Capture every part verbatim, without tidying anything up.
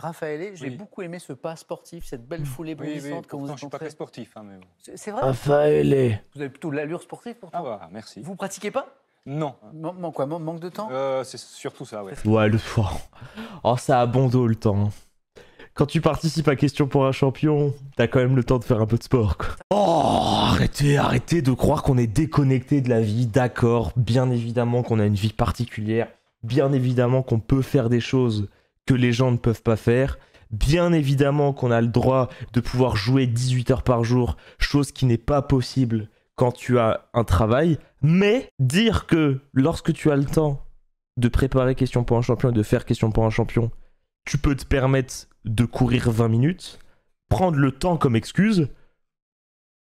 Raphaël, j'ai oui. beaucoup aimé ce pas sportif, cette belle foulée bondissante. Oui, oui. Je ne suis pas très sportif. Hein, mais... C'est vrai Raphaël. Vous avez plutôt l'allure sportive pour toi. Ah bah, merci. Vous ne pratiquez pas? Non. Man quoi, man manque de temps euh, C'est surtout ça, ouais. Ouais, le temps. Oh, ça a bon dos, le temps. Quand tu participes à Questions pour un champion, t'as quand même le temps de faire un peu de sport, quoi. Oh, arrêtez, arrêtez de croire qu'on est déconnecté de la vie, d'accord. Bien évidemment qu'on a une vie particulière. Bien évidemment qu'on peut faire des choses que les gens ne peuvent pas faire. Bien évidemment qu'on a le droit de pouvoir jouer dix-huit heures par jour, chose qui n'est pas possible quand tu as un travail. Mais dire que lorsque tu as le temps de préparer Questions pour un champion et de faire Questions pour un champion, tu peux te permettre de courir vingt minutes, prendre le temps comme excuse,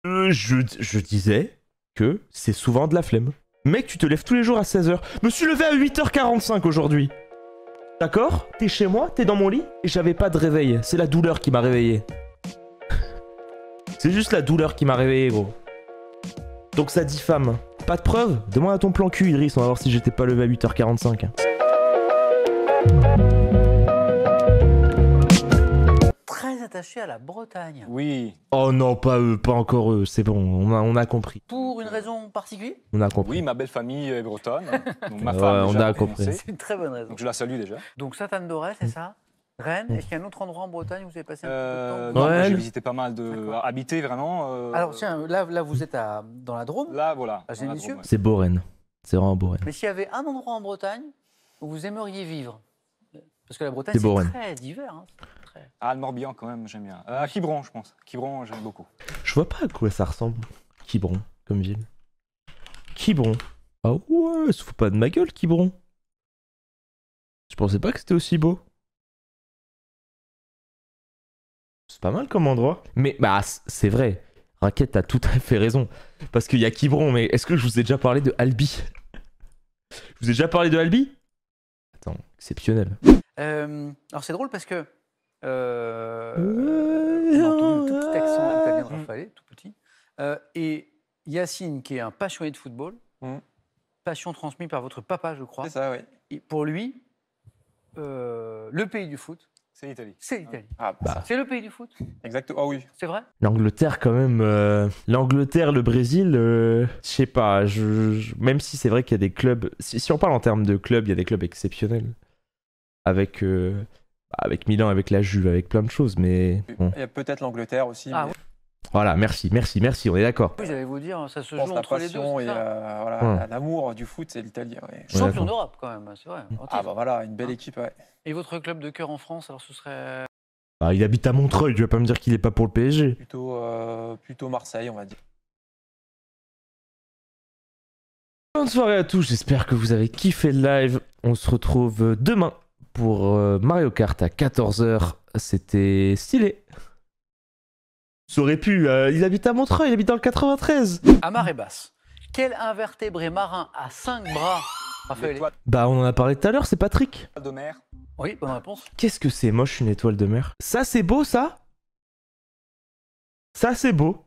euh, je, je disais que c'est souvent de la flemme. Mec, tu te lèves tous les jours à seize heures. Me suis levé à huit heures quarante-cinq aujourd'hui. D'accord? T'es chez moi, t'es dans mon lit, et j'avais pas de réveil. C'est la douleur qui m'a réveillé. C'est juste la douleur qui m'a réveillé, gros. Donc ça diffame. Pas de preuve? Demande à ton plan cul, Idriss, on va voir si j'étais pas levé à huit heures quarante-cinq. Attaché à la Bretagne. Oui. Oh non, pas eux, pas encore eux, c'est bon, on a, on a compris. Pour une raison particulière? On a compris. Oui, ma belle famille est bretonne, donc ma femme ouais, on a compris. C'est une très bonne raison. Donc je la salue déjà. Donc Sainte-Anne-d'Auray, c'est ça? Rennes, est-ce qu'il y a un autre endroit en Bretagne où vous avez passé un euh, peu de temps? Ouais, j'ai visité pas mal de... Habité vraiment. Euh... Alors tiens, là, là vous êtes à, dans la Drôme. Là, voilà. Ah, c'est beau Rennes, c'est vraiment beau Rennes. Mais s'il y avait un endroit en Bretagne où vous aimeriez vivre? Parce que la Bretagne, c'est très divers. Hein. Ah, le Morbihan, quand même, j'aime bien. Euh, Quiberon, je pense. Quiberon, j'aime beaucoup. Je vois pas à quoi ça ressemble, Quiberon, comme ville. Quiberon. Ah ouais, se fout pas de ma gueule, Quiberon. Je pensais pas que c'était aussi beau. C'est pas mal comme endroit. Mais, bah, c'est vrai. Raquette, t'as tout à fait raison. Parce qu'il y a Quiberon, mais est-ce que je vous ai déjà parlé de Albi? Je vous ai déjà parlé de Albi? Attends, exceptionnel. Euh, alors, c'est drôle parce que... Euh, euh, j'ai entendu un tout petit accent italien de Raphaël, tout petit. Euh, et Yacine, qui est un passionné de football, mmh. passion transmise par votre papa, je crois. C'est ça, oui. Et pour lui, euh, le pays du foot, c'est l'Italie. C'est l'Italie. Ah, bah. C'est le pays du foot. Exactement. Ah oui. C'est vrai. L'Angleterre, quand même. Euh, L'Angleterre, le Brésil, euh, je sais pas. Je, je, même si c'est vrai qu'il y a des clubs. Si, si on parle en termes de clubs, il y a des clubs exceptionnels. Avec. Euh, Avec Milan, avec la Juve, avec plein de choses, mais... Bon. Il y a peut-être l'Angleterre aussi. Ah, mais... Voilà, merci, merci, merci, on est d'accord. Oui, j'allais vous dire, ça se joue entre passion les deux, et euh, voilà, ouais. l'amour du foot, c'est l'Italie. Ouais. Champion d'Europe, quand même, c'est vrai. Ah bah voilà, une belle ah. équipe, ouais. Et votre club de cœur en France, alors ce serait... Ah, il habite à Montreuil, tu vas pas me dire qu'il est pas pour le P S G. Plutôt, euh, plutôt Marseille, on va dire. Bonne soirée à tous, j'espère que vous avez kiffé le live. On se retrouve demain. Pour Mario Kart à quatorze heures, c'était stylé. Ça aurait pu, euh, il habite à Montreux, il habite dans le quatre-vingt-treize. À marée basse, quel invertébré marin à cinq bras, Raphaël? Bah on en a parlé tout à l'heure, c'est Patrick. Étoile de mer. Oui, bonne réponse. Qu'est-ce que c'est moche une étoile de mer? Ça c'est beau ça? Ça c'est beau.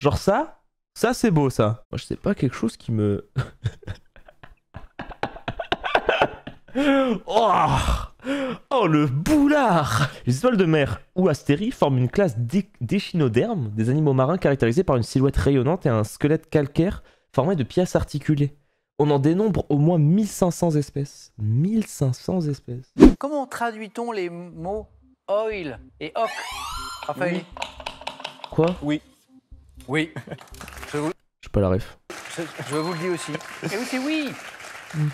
Genre ça? Ça c'est beau ça. Moi je sais pas, quelque chose qui me... Oh, oh le boulard! Les étoiles de mer ou astéries forment une classe d'échinodermes, des animaux marins caractérisés par une silhouette rayonnante et un squelette calcaire formé de pièces articulées. On en dénombre au moins mille cinq cents espèces. mille cinq cents espèces. Comment traduit-on les mots oil et oc? Raphaël? Quoi? Oui. Oui. Je vous... J'ai pas la ref. Je, je vous le dis aussi. Et oui, c'est oui! Mm.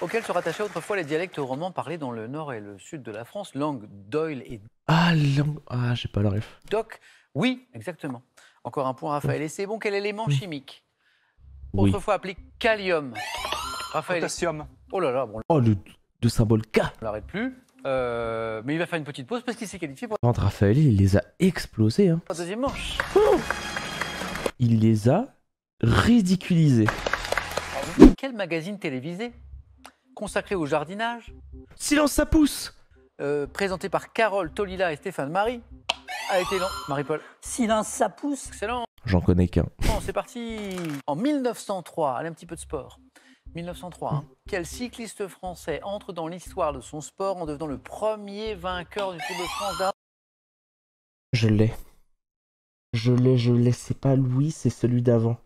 Auquel se rattachaient autrefois les dialectes romans parlés dans le nord et le sud de la France, langue d'oil et... Ah, langue... Ah, j'ai pas le ref. Doc, oui, exactement. Encore un point, Raphaël. Et c'est bon, quel élément chimique? Oui. Autrefois appelé kalium. Raphaël. Potassium. Oh là là, bon... Oh, le, le symbole K. On l'arrête plus. Euh, mais il va faire une petite pause parce qu'il s'est qualifié pour... Entre Raphaël, il les a explosés. Hein. Deuxième manche. Oh, il les a ridiculisés. Pardon. Quel magazine télévisé consacré au jardinage? Silence, ça pousse. Euh, présenté par Carole Tolila et Stéphane Marie. A été lent. Marie-Paul. Silence, ça pousse. Excellent. J'en connais qu'un. Bon, c'est parti. En mille neuf cent trois, allez un petit peu de sport. mille neuf cent trois. Hein. Quel cycliste français entre dans l'histoire de son sport en devenant le premier vainqueur du Tour de France d'Arles? Je l'ai. Je l'ai, je l'ai. C'est pas Louis, c'est celui d'avant.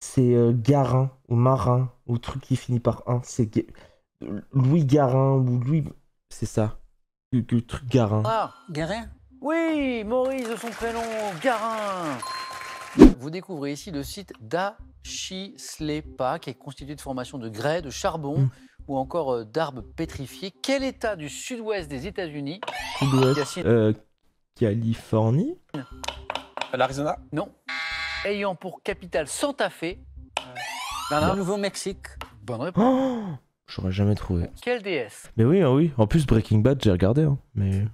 C'est euh, Garin ou Marin ou truc qui finit par un. C'est Louis Garin ou Louis... C'est ça. Le, le truc Garin. Ah, Garin? Oui, Maurice de son prénom, Garin. Vous découvrez ici le site d'Achislepa, qui est constitué de formations de grès, de charbon mmh. ou encore d'arbres pétrifiés. Quel état du sud-ouest des États-Unis? Sud-ouest, euh, Californie. L'Arizona? Non. Ayant pour capitale Santa Fe. Euh, le Nouveau-Mexique. Bonne réponse. Oh, j'aurais jamais trouvé. Quelle déesse? Mais oui, hein, oui. En plus, Breaking Bad, j'ai regardé. Hein, mais...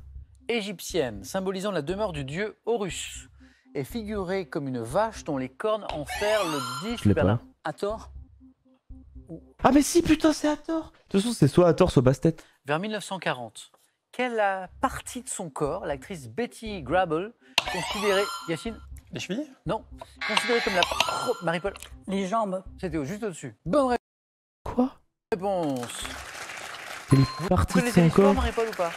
Égyptienne, symbolisant la demeure du dieu Horus, est figurée comme une vache dont les cornes en fer le disent. Je l'ai pas. Hathor? Ah mais si, putain, c'est Hathor. De toute façon, c'est soit Hathor, soit Bastet. Vers mille neuf cent quarante, quelle partie de son corps l'actrice Betty Grable, considérée... Yacine? Les chevilles? Non. Considérée comme la... Oh, Marie-Paul? Les jambes. C'était juste au-dessus. Bonne réponse. Quoi? Réponse. Quelle partie de son corps? Marie-Paul ou pas?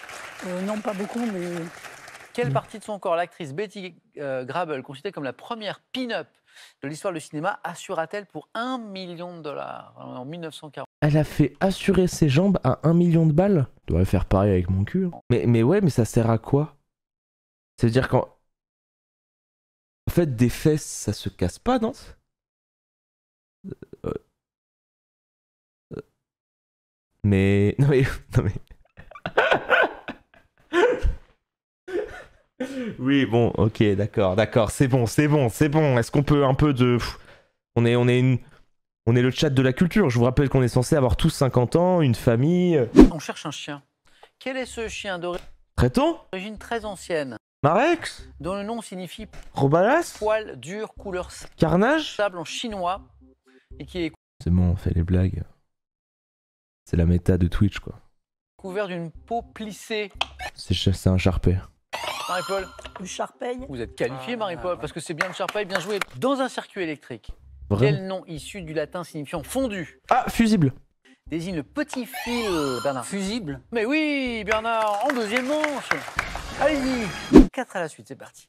Euh, non, pas beaucoup, mais... Quelle partie de son corps l'actrice Betty euh, Grable, considérée comme la première pin-up de l'histoire du cinéma, assura-t-elle pour un million de dollars en mille neuf cent quarante? Elle a fait assurer ses jambes à un million de balles? Je dois faire pareil avec mon cul. Hein. Mais, mais ouais, mais ça sert à quoi? C'est-à-dire qu'en... En fait, des fesses, ça se casse pas, non? euh... Euh... Mais... Non mais... Non, mais... Oui, bon, ok, d'accord, d'accord, c'est bon, c'est bon, c'est bon. Est-ce qu'on peut un peu de... On est, on est, une... on est le chat de la culture. Je vous rappelle qu'on est censé avoir tous cinquante ans, une famille... On cherche un chien. Quel est ce chien d'origine... Traiton? D'origine très ancienne. Marex? Dont le nom signifie... Robalas? Poil dur, couleur... Carnage? Sable en chinois, et qui est... C'est bon, on fait les blagues. C'est la méta de Twitch, quoi. Couvert d'une peau plissée. C'est un charpé. Marie-Paul. Le charpeille. Vous êtes qualifié, ah, Marie-Paul, parce que c'est bien le charpeille, bien joué. Dans un circuit électrique, vraiment? Quel nom issu du latin signifiant fondu? Ah, fusible. Désigne le petit fil, Bernard. Fusible? Mais oui, Bernard, en deuxième manche. Allez-y. quatre à la suite, c'est parti.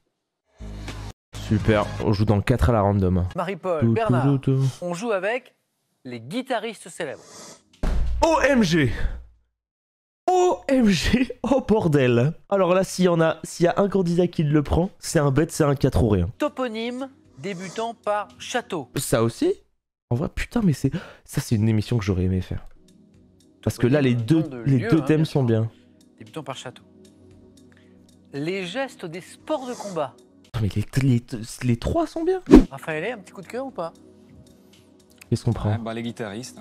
Super, on joue dans le quatre à la random. Marie-Paul, Bernard, tout, tout, tout. On joue avec les guitaristes célèbres. O M G! O M G, oh bordel. Alors là, s'il y en a, s'il y a un candidat qui le prend, c'est un bête, c'est un quatre ou rien. Toponyme débutant par château. Ça aussi? En vrai, putain, mais c'est... Ça, c'est une émission que j'aurais aimé faire. Parce toponyme que là, les deux, de les lieu, deux hein, thèmes bien sont bien. Débutant par château. Les gestes des sports de combat. Non, mais les, les, les trois sont bien. Raphaël, un petit coup de cœur ou pas? Qu'est-ce qu'on prend? Ah, bah, les guitaristes.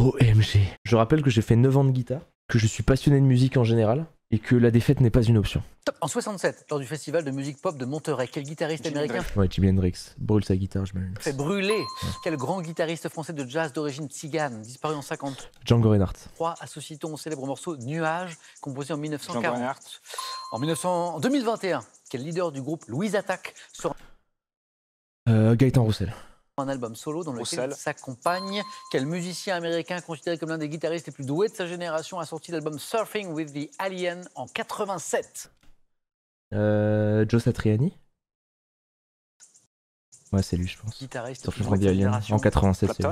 O M G. Je rappelle que j'ai fait neuf ans de guitare, que je suis passionné de musique en général, et que la défaite n'est pas une option. Top. En soixante-sept, lors du festival de musique pop de Montreuil, quel guitariste Jimmy américain? Ouais, Jimi Hendrix. Brûle sa guitare, je m'allume. Fait brûler. Ouais. Quel grand guitariste français de jazz d'origine tzigane, disparu en cinquante? Django Reinhardt. trois associe-t-on au célèbre morceau Nuages, composé en mille neuf cent quarante? Django Reinhardt. En, en deux mille vingt et un, quel leader du groupe Louise Attaque sera... Euh, Gaëtan Roussel. Un album solo dans lequel s'accompagne quel musicien américain considéré comme l'un des guitaristes les plus doués de sa génération a sorti l'album Surfing with the Alien en quatre-vingt-sept? euh, Joe Satriani. Ouais, c'est lui, je pense. Guitariste Surfing with the Alien en quatre-vingt-sept.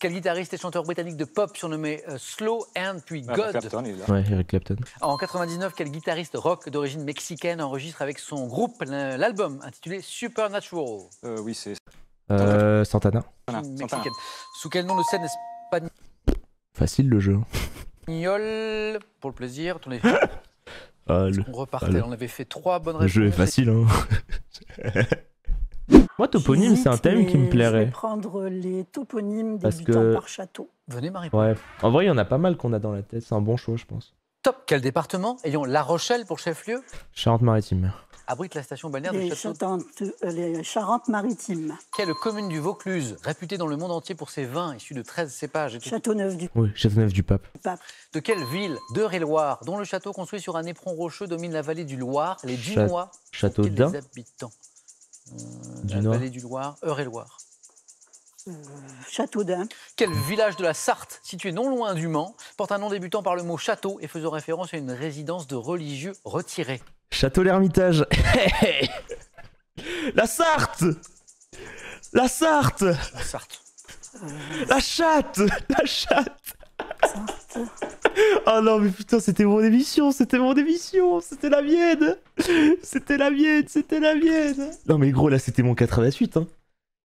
Quel guitariste et chanteur britannique de pop surnommé euh, Slow Hand puis God? Ah, Clapton, il est là. Ouais, Eric Clapton. En quatre-vingt-dix-neuf, quel guitariste rock d'origine mexicaine enregistre avec son groupe l'album intitulé Supernatural? euh, Oui, c'est... Euh, Santana. Santana. Santana. Sous quel nom de scène espagnole? Facile le jeu. Espagnol, pour le plaisir. Est... Ah, le... On repartait, ah, on avait fait trois bonnes réponses. Le jeu est facile, hein. Moi, toponyme, c'est un thème qui me plairait. Je vais prendre les toponymes débutants que... par château. Venez, Marie-Paul. Ouais. En vrai, il y en a pas mal qu'on a dans la tête. C'est un bon choix, je pense. Top. Quel département ayant La Rochelle pour chef-lieu? Charente-Maritime. Abrite la station balnéaire de Châteauneuf. Les Charente-Maritime. Quelle commune du Vaucluse, réputée dans le monde entier pour ses vins issus de treize cépages? Châteauneuf-du-Pape. Oui, Châteauneuf-du-Pape. De quelle ville d'Eure-et-Loire, dont le château construit sur un éperon rocheux domine la vallée du Loir, les Dunois? Château d'Ain. Les habitants. Dunois. La vallée du Loir, Eure-et-Loire. euh, Châteaudun. Quel village de la Sarthe, situé non loin du Mans, porte un nom débutant par le mot château et faisant référence à une résidence de religieux retirés? Château L'Hermitage. La Sarthe. La Sarthe. La Sarthe. Euh... La chatte. La chatte. Oh non mais putain, c'était mon émission, c'était mon émission, c'était la mienne, c'était la mienne, c'était la mienne. Non mais gros, là c'était mon quatre à la suite, hein.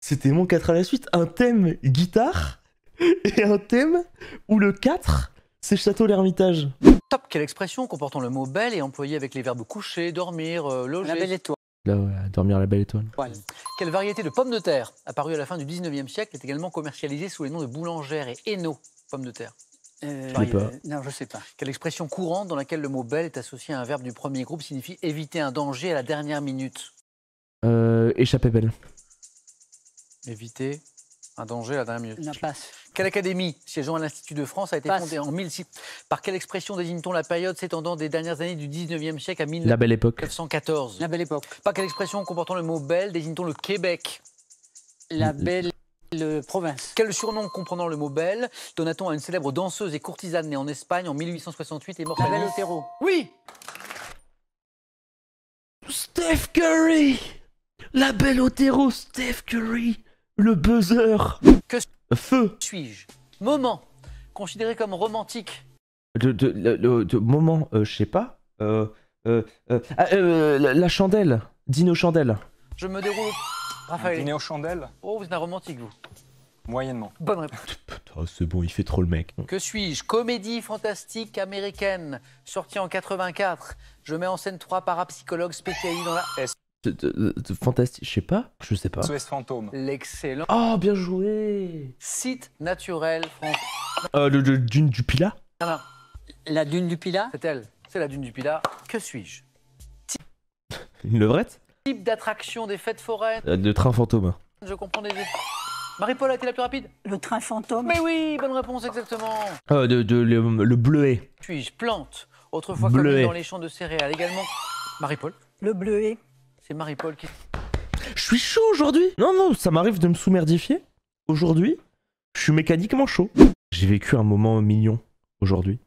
C'était mon quatre à la suite, un thème guitare et un thème où le quatre c'est Château l'Hermitage. Top, quelle expression comportant le mot belle et employée avec les verbes coucher, dormir, euh, loger. La belle étoile. Là, ouais, dormir à la belle étoile. Ouais. Quelle variété de pommes de terre, apparue à la fin du dix-neuvième siècle, est également commercialisée sous les noms de boulangère et éno, pommes de terre? Euh, je sais pas. Euh, non, je sais pas. Quelle expression courante dans laquelle le mot belle est associé à un verbe du premier groupe signifie éviter un danger à la dernière minute? Euh, échapper belle. Éviter un danger à la dernière minute. La passe. Quelle académie, siégeant à l'Institut de France, a été passe. fondée en mille six cents? Par quelle expression désigne-t-on la période s'étendant des dernières années du dix-neuvième siècle à mille neuf cent quatorze? La belle époque. La belle époque. Par quelle expression comportant le mot belle désigne-t-on le Québec? La belle... Le province. Quel surnom comprenant le mot belle donna-t-on à une célèbre danseuse et courtisane née en Espagne en mille huit cent soixante-huit et morte à Nice? Oui. Steph Curry. La belle Otero, Steph Curry. Le buzzer. Que feu suis-je? Moment considéré comme romantique. De, de, de, de, de moment, euh, je sais pas. Euh, euh, euh, ah, euh, la, la chandelle. Dino chandelle. Je me déroule. Raphaël. Dîner aux chandelles. Oh, vous êtes un romantique, vous. Moyennement. Bonne réponse. Putain, c'est bon, il fait trop le mec. Que suis-je? Comédie fantastique américaine, sortie en quatre-vingt-quatre. Je mets en scène trois parapsychologues spécialisés dans la... S. Fantastique, je sais pas. Je sais pas. S O S Fantôme. L'excellent. Oh, bien joué. Site naturel français. Euh, le, le Dune du Pilat. Ah non. La Dune du Pilat. C'est elle. C'est la Dune du Pilat. Que suis-je? Une levrette. Type d'attraction des fêtes foraines. Le train fantôme. Je comprends les... Marie-Paul a été la plus rapide. Le train fantôme. Mais oui, bonne réponse, exactement. Euh, de, de, le, le bleuet. Suis-je plante, autrefois commune dans les champs de céréales également. Marie-Paul. Le bleuet. C'est Marie-Paul qui... Je suis chaud aujourd'hui. Non, non, ça m'arrive de me sous-merdifier. Aujourd'hui, je suis mécaniquement chaud. J'ai vécu un moment mignon aujourd'hui.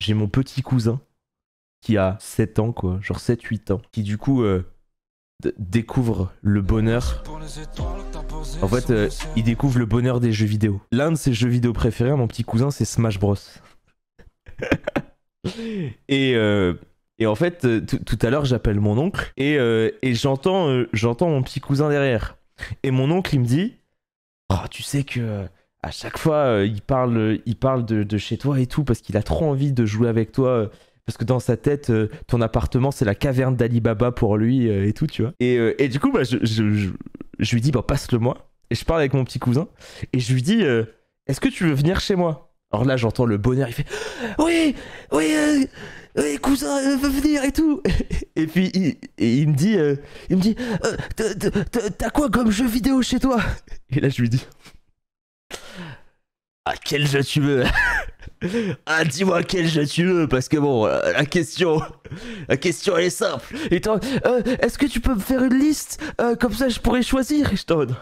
J'ai mon petit cousin qui a sept ans, quoi, genre sept huit ans, qui du coup... Euh, découvre le bonheur. En fait, euh, il découvre le bonheur des jeux vidéo. L'un de ses jeux vidéo préférés, mon petit cousin, c'est Smash Bros. et, euh, et en fait, tout à l'heure, j'appelle mon oncle et, euh, et j'entends euh, j'entends mon petit cousin derrière. Et mon oncle, il me dit, oh, tu sais que à chaque fois, euh, il parle, il parle de, de chez toi et tout parce qu'il a trop envie de jouer avec toi. Euh, Parce que dans sa tête, euh, ton appartement, c'est la caverne d'Alibaba pour lui euh, et tout, tu vois. Et, euh, et du coup, bah, je, je, je, je lui dis, bah, passe-le-moi. Et je parle avec mon petit cousin. Et je lui dis, euh, est-ce que tu veux venir chez moi? Alors là, j'entends le bonheur, il fait, oui, oui, euh, oui cousin, euh, veut venir et tout. Et puis, il, et il me dit, euh, il me dit, euh, t'as quoi comme jeu vidéo chez toi? Et là, je lui dis, ah, quel jeu tu veux? Ah, dis-moi quel jeu tu veux, parce que bon, euh, la question, la question elle est simple. Et toi, euh, est-ce que tu peux me faire une liste, euh, comme ça je pourrais choisir? Et je t'en donne.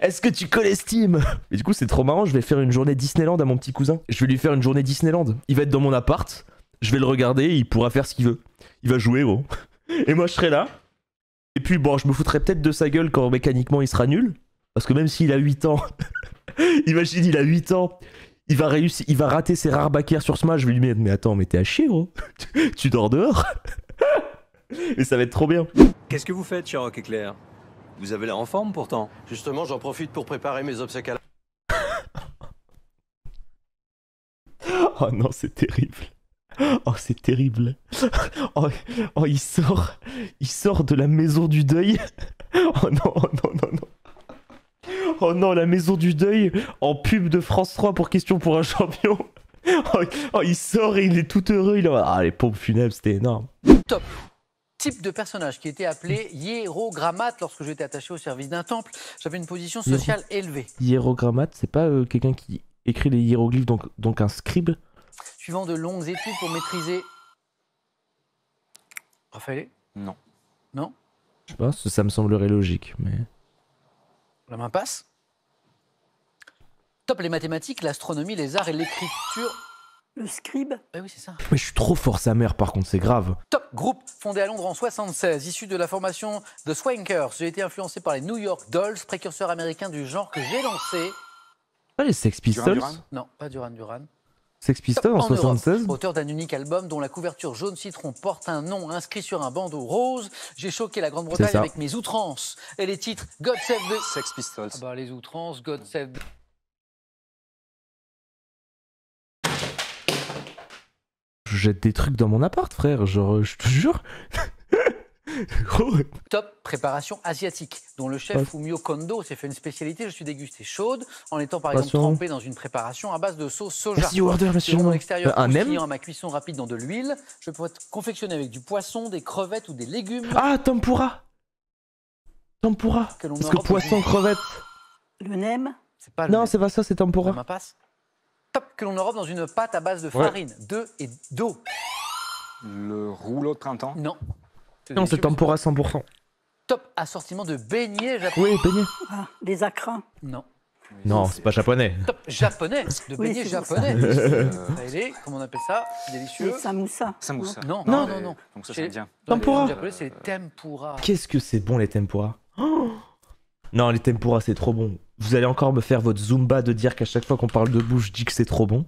Est-ce que tu connais Steam? Et du coup, c'est trop marrant, je vais faire une journée Disneyland à mon petit cousin. Je vais lui faire une journée Disneyland. Il va être dans mon appart, je vais le regarder, il pourra faire ce qu'il veut. Il va jouer, bon. Et moi, je serai là. Et puis, bon, je me foutrai peut-être de sa gueule quand mécaniquement il sera nul. Parce que même s'il a huit ans, imagine, il a huit ans. Il va réussir, il va rater ses rares backers sur Smash. Je vais lui dire, mais attends, mais t'es à chier, gros. tu, tu dors dehors. Mais ça va être trop bien. Qu'est-ce que vous faites, cher Rock et Claire? Vous avez l'air en forme, pourtant. Justement, j'en profite pour préparer mes obsèques à la... Oh non, c'est terrible. Oh, c'est terrible. Oh, oh, il sort. Il sort de la maison du deuil. Oh non, oh non, non, non. Oh non, la maison du deuil en pub de France trois pour Questions pour un champion. Oh, oh, il sort et il est tout heureux. Il a... Ah, les pompes funèbres, c'était énorme. Top. Type de personnage qui était appelé hiérogrammate lorsque j'étais attaché au service d'un temple. J'avais une position sociale Hiéro... élevée. Hiérogrammate, c'est pas euh, quelqu'un qui écrit les hiéroglyphes, donc, donc un scribe. Suivant de longues études pour maîtriser... Raphaël? Non. Non? Je sais pas, ça me semblerait logique, mais... La main passe. Top les mathématiques, l'astronomie, les arts et l'écriture. Le scribe. Ben oui, c'est ça. Mais je suis trop fort sa mère, par contre, c'est grave. Top groupe, fondé à Londres en soixante-seize, issu de la formation de Swankers. J'ai été influencé par les New York Dolls, précurseurs américains du genre que j'ai lancé. Pas les Sex Pistols? Duran, Duran. Non, pas Duran Duran. Sex Pistols en soixante-seize. Auteur d'un unique album dont la couverture jaune citron porte un nom inscrit sur un bandeau rose. J'ai choqué la Grande-Bretagne avec mes outrances et les titres God Save the... Sex Pistols. Ah bah, les outrances, God Save the... Je jette des trucs dans mon appart, frère, genre, je te jure. Top préparation asiatique, dont le chef Fumio Kondo s'est fait une spécialité. Je suis dégusté chaude en étant par exemple trempé dans une préparation à base de sauce soja. Merci, Warder, monsieur. Mon extérieur croustillant à ma cuisson rapide dans de l'huile. Je peux être confectionné avec du poisson, des crevettes ou des légumes. Ah, tempura. Tempura. Parce que poisson, crevette. Le nem. Non, c'est pas ça, c'est tempura. Ça passe. Top que l'on enrobe dans une pâte à base de farine, ouais. d'œufs et d'eau. Le rouleau de printemps. Non. Non, c'est tempura cent pour cent. Top assortiment de beignets japonais. Oui, beignets. Ah, des acrins. Non. Mais non, c'est pas japonais. Top japonais, de beignets oui, japonais. Euh... Allez, comment on appelle ça? Délicieux. Samoussa. Samoussa. Non, non, non. non, non. Donc ça, c'est bien. Tempura. Les c'est les tempura. Qu'est-ce que c'est bon, les tempura. Oh. Non, les tempura, c'est trop bon. Vous allez encore me faire votre zumba de dire qu'à chaque fois qu'on parle de bouffe, je dis que c'est trop bon.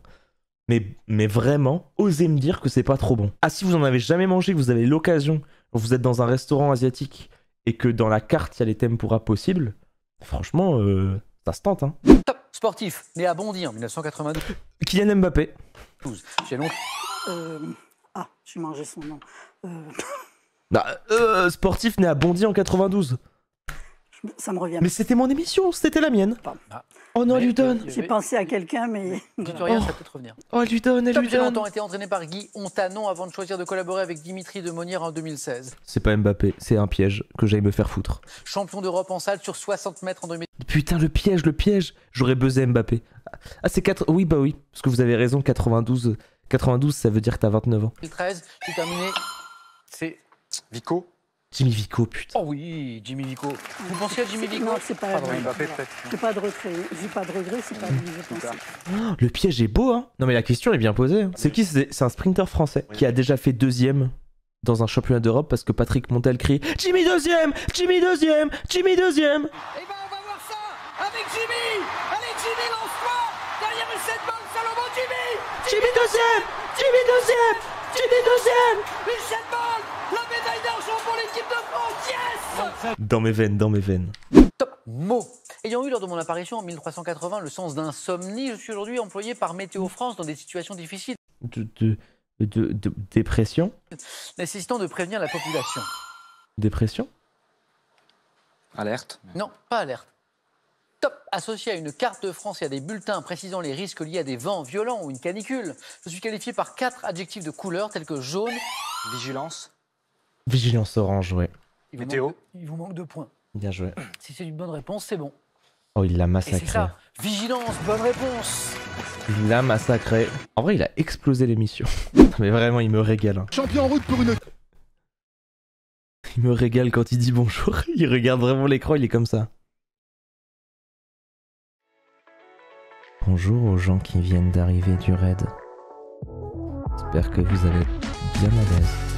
Mais, mais vraiment, osez me dire que c'est pas trop bon. Ah, si vous en avez jamais mangé, que vous avez l'occasion, vous êtes dans un restaurant asiatique et que dans la carte, il y a les tempura possibles, franchement, euh, ça se tente. Hein. Top sportif, né à Bondy en mille neuf cent quatre-vingt-douze. Kylian Mbappé. J'ai long... euh... Ah, j'ai mangé son nom. Euh... Ah, euh, sportif, né à Bondy en quatre-vingt-douze. Ça me revient. Mais c'était mon émission, c'était la mienne. Ah. Oh non, elle lui donne. J'ai pensé à quelqu'un, mais... Tutoriel, oh. Ça peut te revenir. Oh, elle lui donne, elle Top lui donne. J'ai longtemps été entraîné par Guy Ontanon avant de choisir de collaborer avec Dimitri de Monière en deux mille seize. C'est pas Mbappé, c'est un piège que j'aille me faire foutre. Champion d'Europe en salle sur soixante mètres en deux mille... Putain, le piège, le piège. J'aurais buzzé Mbappé. Ah, c'est quatre... Oui, bah oui, parce que vous avez raison, quatre-vingt-douze... quatre-vingt-douze, ça veut dire que t'as vingt-neuf ans. deux mille treize, j'ai terminé... C'est... Vico. Jimmy Vico, putain. Oh oui, Jimmy Vico. Vous pensez à Jimmy Vico? Non, c'est pas... J'ai pas de regret, j'ai pas de regret, c'est pas lui, je pense. Oh, le piège est beau, hein. Non mais la question est bien posée. Hein. C'est qui? C'est un sprinter français qui a déjà fait deuxième dans un championnat d'Europe parce que Patrick Montel crie « Jimmy deuxième, Jimmy deuxième, Jimmy deuxième !» Eh ben on va voir ça avec Jimmy. Allez Jimmy, lance-toi. Derrière le sept balles, Salomon, Jimmy Jimmy deuxième, Jimmy deuxième, Jimmy deuxième. Le sept balles. La médaille d'argent pour l'équipe de France, yes! Dans mes veines, dans mes veines. Top mot. Ayant eu lors de mon apparition en mille trois cent quatre-vingts le sens d'insomnie, je suis aujourd'hui employé par Météo France dans des situations difficiles. De, de, de, de dépression? Nécessitant de prévenir la population. Dépression? Alerte? Non, pas alerte. Top, associé à une carte de France et à des bulletins précisant les risques liés à des vents violents ou une canicule. Je suis qualifié par quatre adjectifs de couleur tels que jaune. Vigilance. Vigilance orange, ouais. Il vous, Météo. De, il vous manque deux points. Bien joué. Si c'est une bonne réponse, c'est bon. Oh, il l'a massacré. C'est ça. Vigilance, bonne réponse. Il l'a massacré. En vrai, il a explosé l'émission. Mais vraiment, il me régale. Hein. Champion en route pour une... Il me régale quand il dit bonjour. Il regarde vraiment l'écran, il est comme ça. Bonjour aux gens qui viennent d'arriver du raid. J'espère que vous allez bien à l'aise.